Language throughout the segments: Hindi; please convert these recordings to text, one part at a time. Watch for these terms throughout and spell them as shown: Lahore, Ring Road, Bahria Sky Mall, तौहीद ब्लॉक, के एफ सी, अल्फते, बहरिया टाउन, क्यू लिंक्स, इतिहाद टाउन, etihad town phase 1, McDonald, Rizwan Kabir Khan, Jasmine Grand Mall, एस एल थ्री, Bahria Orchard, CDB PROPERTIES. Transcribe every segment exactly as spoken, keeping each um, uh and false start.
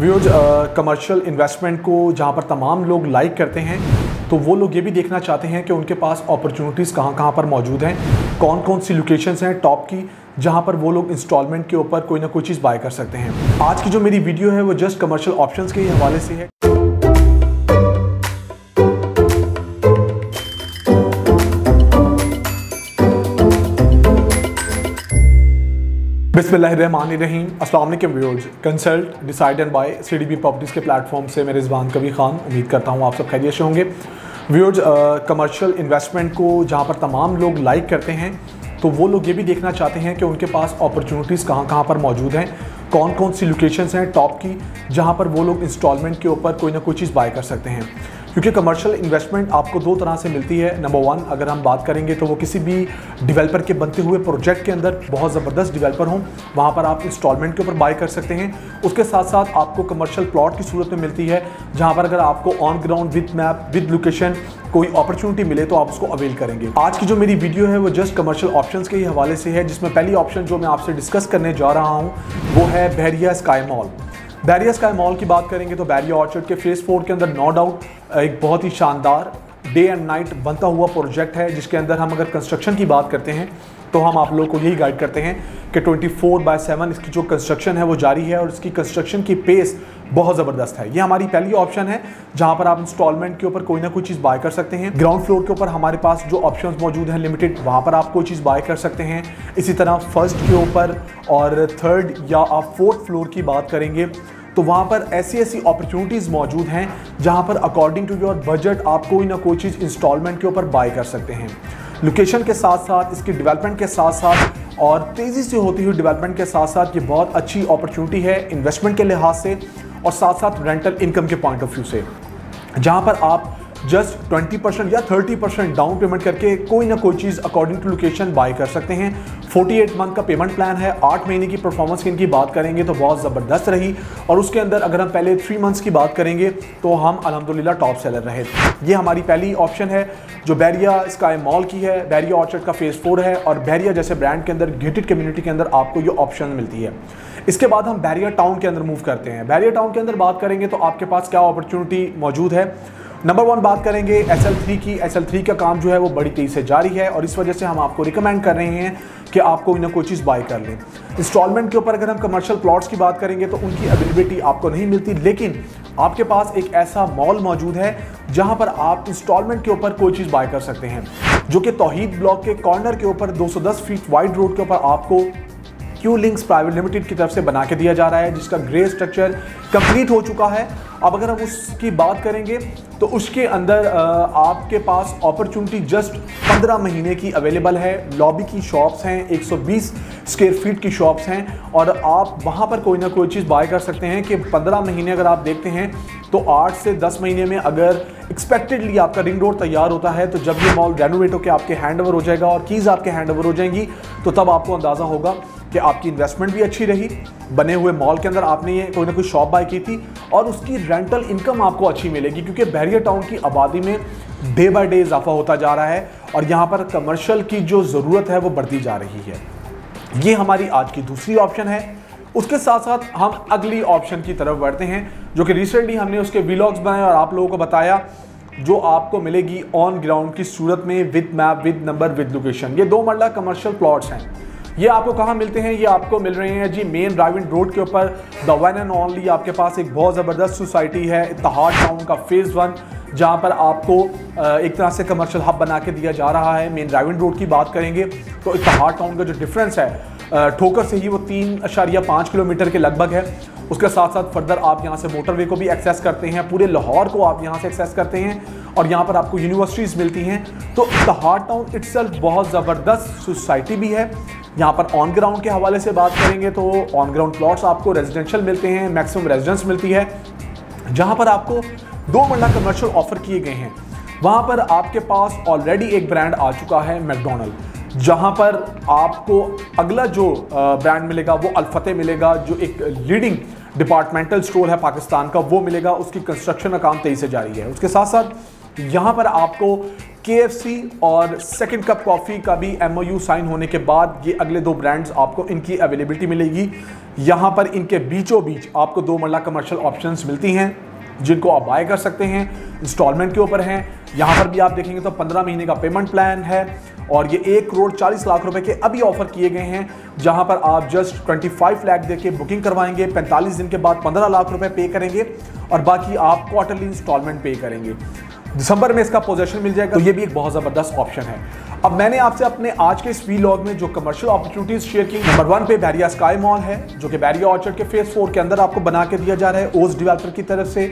व्यूज कमर्शियल इन्वेस्टमेंट को जहाँ पर तमाम लोग लाइक करते हैं, तो वो लोग ये भी देखना चाहते हैं कि उनके पास अपॉर्चुनिटीज़ कहाँ कहाँ पर मौजूद हैं, कौन कौन सी लोकेशंस हैं टॉप की जहाँ पर वो लोग इंस्टॉलमेंट के ऊपर कोई ना कोई चीज़ बाय कर सकते हैं। आज की जो मेरी वीडियो है वो जस्ट कमर्शियल ऑप्शंस के हवाले से है। बिस्मिल्लाहिर्रहमानिर्रहीम, अस्सलाम वालेकुम viewers. Consult decide and bye CDB properties के प्लेटफॉर्म से मैं रिजवान कबीर खान, उम्मीद करता हूँ आप सब खैरियत से होंगे। व्यूअर्स, कमर्शियल इन्वेस्टमेंट को जहाँ पर तमाम लोग लाइक करते हैं, तो वो लोग ये भी देखना चाहते हैं कि उनके पास अपॉर्चुनिटीज़ कहाँ कहाँ पर मौजूद हैं, कौन कौन सी लोकेशंस हैं टॉप की जहाँ पर वो लोग इंस्टॉलमेंट के ऊपर कोई ना कोई चीज़ बाय कर सकते हैं। क्योंकि कमर्शियल इन्वेस्टमेंट आपको दो तरह से मिलती है। नंबर वन, अगर हम बात करेंगे तो वो किसी भी डेवलपर के बनते हुए प्रोजेक्ट के अंदर बहुत ज़बरदस्त डेवलपर हों, वहाँ पर आप इंस्टॉलमेंट के ऊपर बाय कर सकते हैं। उसके साथ साथ आपको कमर्शियल प्लॉट की सूरत में मिलती है, जहाँ पर अगर आपको on ground with map with location कोई अपॉर्चुनिटी मिले तो आप उसको अवेल करेंगे। आज की जो मेरी वीडियो है वो जस्ट कमर्शियल ऑप्शंस के ही हवाले से है, जिसमें पहली ऑप्शन जो मैं आपसे डिस्कस करने जा रहा हूँ वो है Bahria sky mall. Bahria sky mall की बात करेंगे तो बहरिया ऑर्चर्ड के फेज़ फोर के अंदर नो डाउट एक बहुत ही शानदार डे एंड नाइट बनता हुआ प्रोजेक्ट है, जिसके अंदर हम अगर कंस्ट्रक्शन की बात करते हैं तो हम आप लोगों को यही गाइड करते हैं कि चौबीस बाय सात इसकी जो कंस्ट्रक्शन है वो जारी है और इसकी कंस्ट्रक्शन की पेस बहुत ज़बरदस्त है। ये हमारी पहली ऑप्शन है जहाँ पर आप इंस्टॉलमेंट के ऊपर कोई ना कोई चीज़ बाय कर सकते हैं। ग्राउंड फ्लोर के ऊपर हमारे पास जो ऑप्शंस मौजूद हैं लिमिटेड, वहाँ पर आप कोई चीज़ बाय कर सकते हैं। इसी तरह फर्स्ट के ऊपर और थर्ड या आप फोर्थ फ्लोर की बात करेंगे तो वहाँ पर ऐसी ऐसी अपॉर्चुनिटीज़ मौजूद हैं जहाँ पर अकॉर्डिंग टू योर बजट आप कोई ना कोई चीज़ इंस्टॉलमेंट के ऊपर बाय कर सकते हैं। लोकेशन के साथ साथ, इसकी डेवलपमेंट के साथ साथ और तेज़ी से होती हुई डेवलपमेंट के साथ साथ ये बहुत अच्छी अपॉर्चुनिटी है इन्वेस्टमेंट के लिहाज से और साथ साथ रेंटल इनकम के पॉइंट ऑफ व्यू से, जहाँ पर आप जस्ट बीस परसेंट या तीस परसेंट डाउन पेमेंट करके कोई ना कोई चीज़ अकॉर्डिंग टू लोकेशन बाय कर सकते हैं। अड़तालीस मंथ का पेमेंट प्लान है। आठ महीने की परफॉर्मेंस की इनकी बात करेंगे तो बहुत ज़बरदस्त रही और उसके अंदर अगर हम पहले थ्री मंथ्स की बात करेंगे तो हम अलहमदुलिल्लाह टॉप सेलर रहे। ये हमारी पहली ऑप्शन है जो बहरिया स्काई मॉल की है। बहरिया ऑर्चर्ड का फेज़ फोर है और बहरिया जैसे ब्रांड के अंदर गेटेड कम्युनिटी के अंदर आपको ये ऑप्शन मिलती है। इसके बाद हम बहरिया टाउन के अंदर मूव करते हैं। बहरिया टाउन के अंदर बात करेंगे तो आपके पास क्या अपॉर्चुनिटी मौजूद है। नंबर वन बात करेंगे एस एल थ्री की। एस एल थ्री का काम जो है वो बड़ी तेज़ी से जारी है और इस वजह से हम आपको रिकमेंड कर रहे हैं कि आप कोई ना कोई चीज़ बाय कर लें। इंस्टॉलमेंट के ऊपर अगर हम कमर्शियल प्लॉट्स की बात करेंगे तो उनकी अवेलेबिलिटी आपको नहीं मिलती, लेकिन आपके पास एक ऐसा मॉल मौजूद है जहां पर आप इंस्टॉलमेंट के ऊपर कोई चीज़ बाय कर सकते हैं, जो कि तौहीद ब्लॉक के कॉर्नर के ऊपर दो सौ दस फीट वाइड रोड के ऊपर आपको क्यू लिंक्स प्राइवेट लिमिटेड की तरफ से बना के दिया जा रहा है, जिसका ग्रे स्ट्रक्चर कंप्लीट हो चुका है। अब अगर हम उसकी बात करेंगे तो उसके अंदर आपके पास अपॉर्चुनिटी जस्ट पंद्रह महीने की अवेलेबल है। लॉबी की शॉप्स हैं, एक सौ बीस स्क्वायर फीट की शॉप्स हैं और आप वहाँ पर कोई ना कोई चीज़ बाय कर सकते हैं कि पंद्रह महीने अगर आप देखते हैं तो आठ से दस महीने में अगर एक्सपेक्टेडली आपका रिंग रोड तैयार होता है तो जब ये मॉल रेनोवेट होकर आपके हैंड ओवर हो जाएगा और कीज़ आपके हैंड ओवर हो जाएंगी तो तब आपको अंदाज़ा होगा कि आपकी इन्वेस्टमेंट भी अच्छी रही। बने हुए मॉल के अंदर आपने ये कोई ना कोई शॉप बाय की थी और उसकी रेंटल इनकम आपको अच्छी मिलेगी, क्योंकि बहरिया टाउन की आबादी में डे बाय डे इजाफा होता जा रहा है और यहाँ पर कमर्शियल की जो ज़रूरत है वो बढ़ती जा रही है। ये हमारी आज की दूसरी ऑप्शन है। उसके साथ साथ हम अगली ऑप्शन की तरफ बढ़ते हैं, जो कि रिसेंटली हमने उसके व्लॉग्स बनाए और आप लोगों को बताया, जो आपको मिलेगी ऑन ग्राउंड की सूरत में with map with number with location. ये दो मरला कमर्शियल प्लॉट्स हैं। ये आपको कहाँ मिलते हैं? ये आपको मिल रहे हैं जी मेन ड्राइविंग रोड के ऊपर। द वन एंड ओनली आपके पास एक बहुत ज़बरदस्त सोसाइटी है इतिहाद टाउन का फेज़ वन, जहाँ पर आपको एक तरह से कमर्शियल हब बना के दिया जा रहा है। मेन ड्राइविंग रोड की बात करेंगे तो इतिहाद टाउन का जो डिफरेंस है ठोकर से ही वो तीन अशारिया पाँच किलोमीटर के लगभग है। उसके साथ साथ फर्दर आप यहाँ से मोटरवे को भी एक्सेस करते हैं, पूरे लाहौर को आप यहाँ से एक्सेस करते हैं और यहाँ पर आपको यूनिवर्सिटीज़ मिलती हैं। तो इतिहाद टाउन इटसेल्फ बहुत ज़बरदस्त सोसाइटी भी है। यहाँ पर ऑन ग्राउंड के हवाले से बात करेंगे तो ऑन ग्राउंड प्लॉट्स आपको रेजिडेंशियल मिलते हैं, मैक्सिमम रेजिडेंस मिलती है, जहाँ पर आपको दो मरला कमर्शियल ऑफर किए गए हैं। वहाँ पर आपके पास ऑलरेडी एक ब्रांड आ चुका है मैकडोनल्ड, जहाँ पर आपको अगला जो ब्रांड मिलेगा वो अल्फते मिलेगा, जो एक लीडिंग डिपार्टमेंटल स्टोर है पाकिस्तान का, वो मिलेगा। उसकी कंस्ट्रक्शन का काम तेज़ी से जारी है। उसके साथ साथ यहाँ पर आपको के एफ सी और सेकंड कप कॉफ़ी का भी एम ओ यू साइन होने के बाद ये अगले दो ब्रांड्स आपको इनकी अवेलेबिलिटी मिलेगी, यहाँ पर इनके बीचों बीच आपको दो मरला कमर्शियल ऑप्शंस मिलती हैं जिनको आप बाय कर सकते हैं, इंस्टॉलमेंट के ऊपर हैं। यहाँ पर भी आप देखेंगे तो पंद्रह महीने का पेमेंट प्लान है और ये एक करोड़ चालीस लाख रुपए के अभी ऑफर किए गए हैं, जहाँ पर आप जस्ट पच्चीस लाख दे के बुकिंग करवाएंगे, पैंतालीस दिन के बाद पंद्रह लाख रुपए पे करेंगे और बाकी आप क्वार्टरली इंस्टॉलमेंट पे करेंगे। दिसंबर में इसका पोजेशन मिल जाएगा, तो ये भी एक बहुत ज़बरदस्त ऑप्शन है। अब मैंने आपसे अपने आज के इस वीलॉग में जो कमर्शियल अपॉर्चुनिटीज़ शेयर की, नंबर वन पे बहरिया स्काई मॉल है जो कि बहरिया ऑर्चर्ड के फेज़ फोर के अंदर आपको बना के दिया जा रहा है ओस डिवेलपर की तरफ से।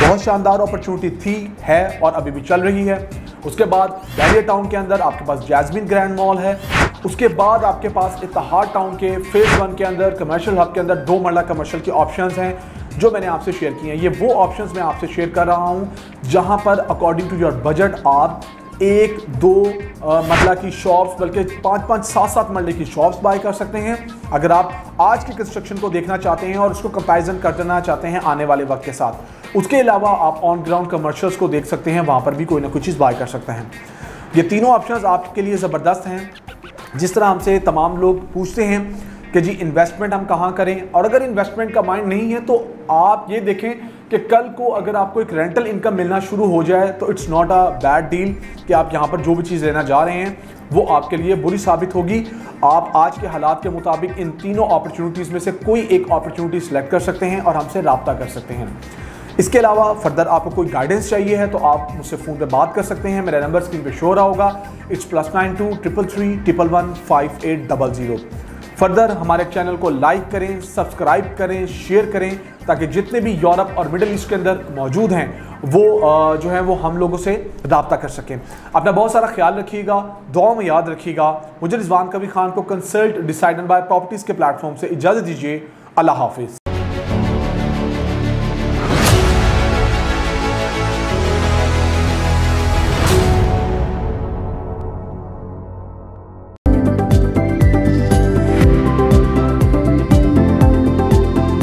बहुत शानदार अपॉर्चुनिटी थी, है और अभी भी चल रही है। उसके बाद बहरिया टाउन के अंदर आपके पास जैस्मिन ग्रैंड मॉल है। उसके बाद आपके पास इतिहाद टाउन के फेज़ वन के अंदर कमर्शियल हब के अंदर दो मरला कमर्शियल के ऑप्शन हैं जो मैंने आपसे शेयर किए हैं। ये वो ऑप्शंस मैं आपसे शेयर कर रहा हूँ जहाँ पर अकॉर्डिंग टू योर बजट आप एक दो मरला की शॉप्स बल्कि पाँच पाँच सात सात मरले की शॉप्स बाय कर सकते हैं। अगर आप आज के कंस्ट्रक्शन को देखना चाहते हैं और उसको कंपैरिजन कर देना चाहते हैं आने वाले वक्त के साथ, उसके अलावा आप ऑन ग्राउंड कमर्शियल्स को देख सकते हैं, वहाँ पर भी कोई ना कोई चीज़ बाय कर सकते हैं। ये तीनों ऑप्शन आपके लिए ज़बरदस्त हैं। जिस तरह हमसे तमाम लोग पूछते हैं कि जी इन्वेस्टमेंट हम कहाँ करें, और अगर इन्वेस्टमेंट का माइंड नहीं है तो आप ये देखें कि कल को अगर आपको एक रेंटल इनकम मिलना शुरू हो जाए तो it's not a bad deal कि आप यहाँ पर जो भी चीज़ लेना जा रहे हैं वो आपके लिए बुरी साबित होगी। आप आज के हालात के मुताबिक इन तीनों अपॉर्चुनिटीज़ में से कोई एक अपॉर्चुनिटी सेलेक्ट कर सकते हैं और हमसे रब्ता कर सकते हैं। इसके अलावा फर्दर आपको कोई गाइडेंस चाहिए है तो आप मुझसे फ़ोन पे बात कर सकते हैं, मेरा नंबर स्क्रीन पे शो रहा होगा। It's plus nine two triple three triple one five eight double zero. Further हमारे चैनल को लाइक करें, सब्सक्राइब करें, शेयर करें ताकि जितने भी यूरोप और मिडिल ईस्ट के अंदर मौजूद हैं वो जो है वो हम लोगों से रब्ता कर सकें। अपना बहुत सारा ख्याल रखिएगा, दुआओं में याद रखिएगा। मुझे रिजवान कबीर खान को कंसल्ट डिसाइडेड बाय प्रॉपर्टीज़ के प्लेटफॉर्म से इजाज़त दीजिए। अल्लाह हाफिज़।